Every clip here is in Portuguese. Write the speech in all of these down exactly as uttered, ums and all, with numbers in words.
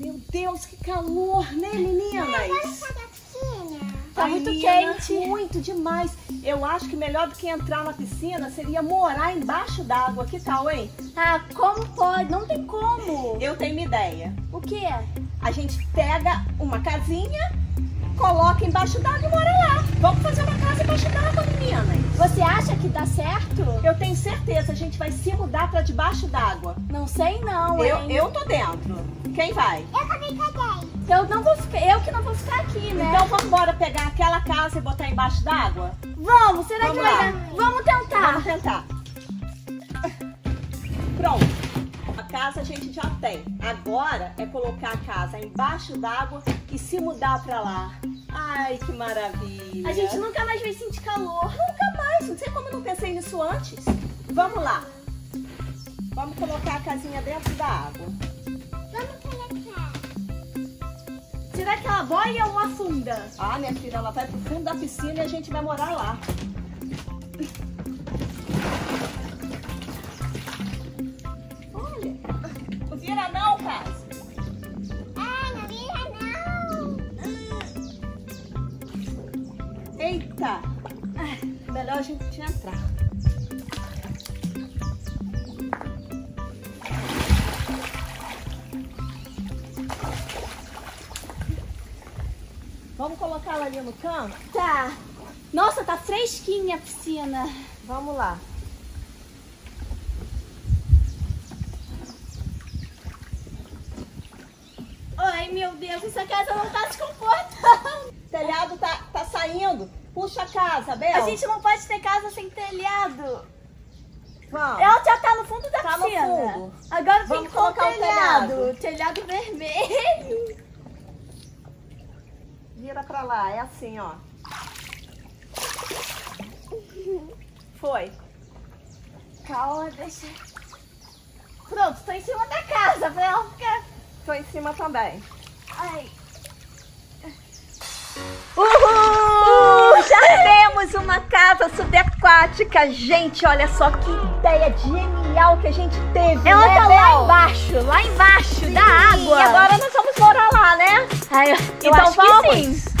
Meu Deus, que calor, né, meninas? Tá muito quente. Muito demais. Eu acho que melhor do que entrar na piscina seria morar embaixo d'água. Que tal, hein? Ah, como pode? Não tem como. Eu tenho uma ideia. O quê? A gente pega uma casinha, coloca embaixo d'água e mora lá. Vamos fazer uma casa embaixo d'água, meninas. Você acha que dá certo? Eu tenho certeza. A gente vai se mudar pra debaixo d'água. Não sei não, hein? Eu, eu tô dentro. Quem vai? Eu também peguei. Eu não vou ficar, eu que não vou ficar aqui, né? Então vamos embora pegar aquela casa e botar embaixo d'água? Vamos, será vamos que vai dar? Vamos tentar. Vamos tentar. Pronto. A casa a gente já tem. Agora é colocar a casa embaixo d'água e se mudar pra lá. Ai, que maravilha. A gente nunca mais vai sentir calor. Nunca mais. Não sei como eu não pensei nisso antes. Vamos lá. Vamos colocar a casinha dentro da água. Vamos colocar. Será que ela boia ou afunda? Ah, minha filha, ela vai pro fundo da piscina e a gente vai morar lá. Olha, não vira não, cara. Ah, não vira não. Eita. Ah, melhor a gente entrar. Vamos colocar ela ali no canto? Tá. Nossa, tá fresquinha a piscina. Vamos lá. Ai, meu Deus, essa casa não tá se comportando. O telhado tá, tá saindo. Puxa a casa, Bel. A gente não pode ter casa sem telhado. Vamos. Ela já tá no fundo da tá piscina. No fundo. Agora vamos tem que colocar o telhado. O telhado. Telhado vermelho. Vira pra lá, é assim, ó. Foi. Calma, deixa. Pronto, tô em cima da casa, pra ela ficar. Tô em cima também. Ai. Uhul! Uhul! Já temos uma casa subaquática. Gente, olha só que ideia genial que a gente teve. Ela né, tá Bel? Lá embaixo, lá embaixo sim, da água. E agora nós vamos morar lá, né? Ai, eu então acho vamos. Que sim.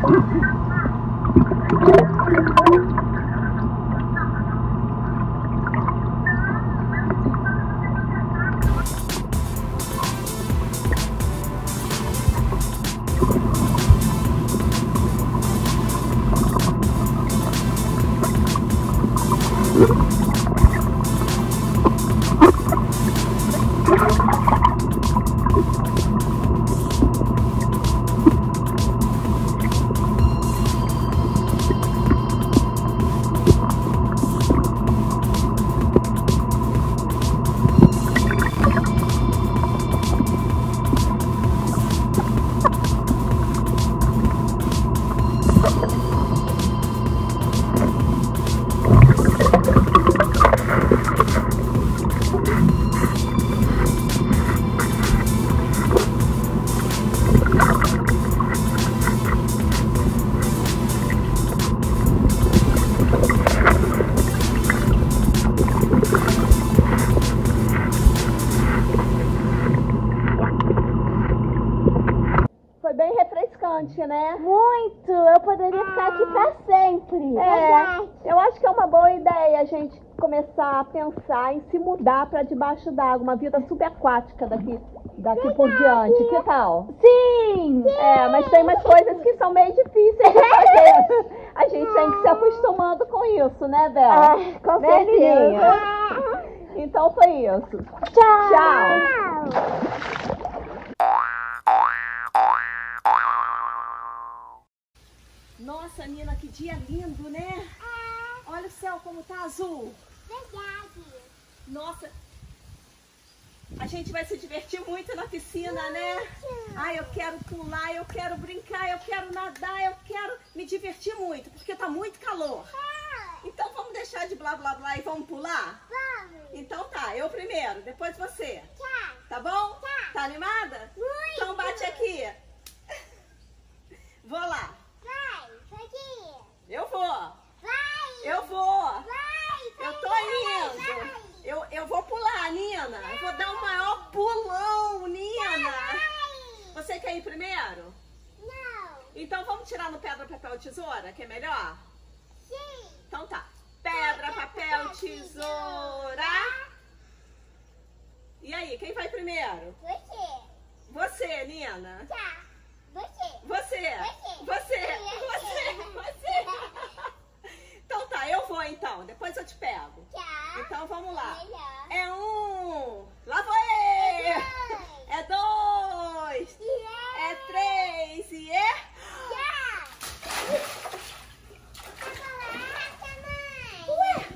Thank you. diferente, né? Muito! Eu poderia ah. ficar aqui pra sempre. É, é. Eu acho que é uma boa ideia a gente começar a pensar em se mudar pra debaixo d'água. Uma vida subaquática daqui, daqui por diante. Que tal? Sim! Sim. É, mas tem umas coisas que são meio difíceis de fazer. A gente tem que se acostumando com isso, né, Bel? Ah, com certeza. Ah. Então foi isso. Tchau! Tchau! Nossa, Nina, que dia lindo, né? É. Olha o céu como tá azul. Verdade. Nossa, a gente vai se divertir muito na piscina, muito. Né? Ai, eu quero pular, eu quero brincar, eu quero nadar, eu quero me divertir muito, porque tá muito calor. É. Então vamos deixar de blá blá blá e vamos pular? Vamos. Então tá, eu primeiro, depois você. Tá. Tá bom? Tá. Tá animada? Muito. Então bate aqui. Vou lá. Eu vou. Vai. Eu vou. Vai, vai, eu tô indo. Vai, vai. Eu, eu vou pular, Nina. Vai. Eu vou dar um maior pulão, Nina. Vai. Você quer ir primeiro? Não. Então vamos tirar no pedra, papel, tesoura, que é melhor? Sim. Então tá. Pedra, papel, tesoura. E aí, quem vai primeiro? Você. Você, Nina. Tá. Você. Você. Você. Você. Você. Você. Então tá, eu vou então. Depois eu te pego. Tá. Então vamos lá. É, é um. Lá vou eu. É dois. É, dois. Yeah. É três. E é... Tá. Ué,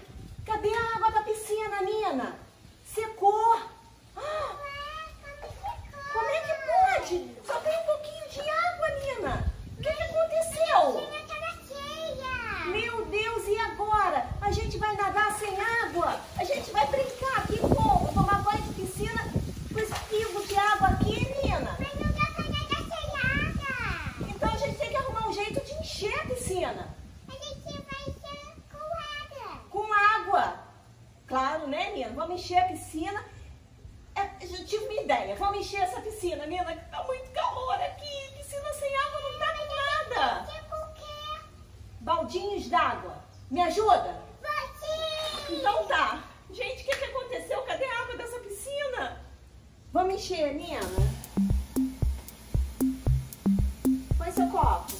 cadê a água da piscina, Nina? Secou. Ah. Como é que pode? Só tem um pouquinho de água, Nina. O que, que aconteceu? A piscina estava cheia. Meu Deus, e agora? A gente vai nadar sem água? A gente vai brincar aqui como? Tomar banho de piscina com esse pingo de água aqui, Nina? Mas não dá pra nadar sem água. Então a gente tem que arrumar um jeito de encher a piscina. A gente vai encher com água. Com água. Claro, né, Nina? Vamos encher a piscina. Eu tive uma ideia. Vamos encher essa piscina, Nina, que tá muito calor aqui. Piscina sem água não tá com nada. Encher com o quê? Baldinhos d'água. Me ajuda? Você. Então tá. Gente, o que que aconteceu? Cadê a água dessa piscina? Vamos encher, Nina. Põe seu copo.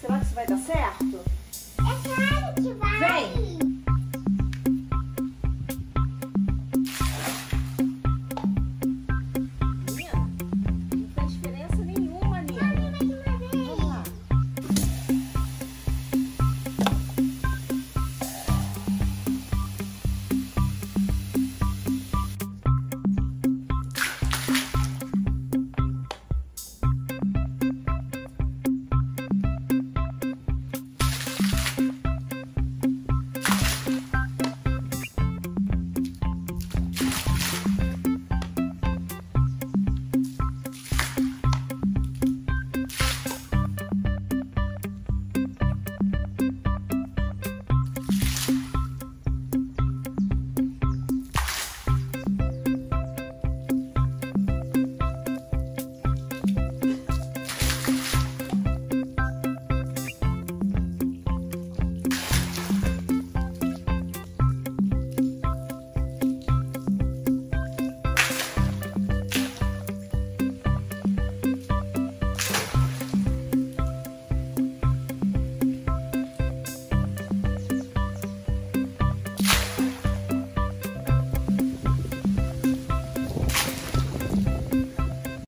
Será que isso vai dar certo?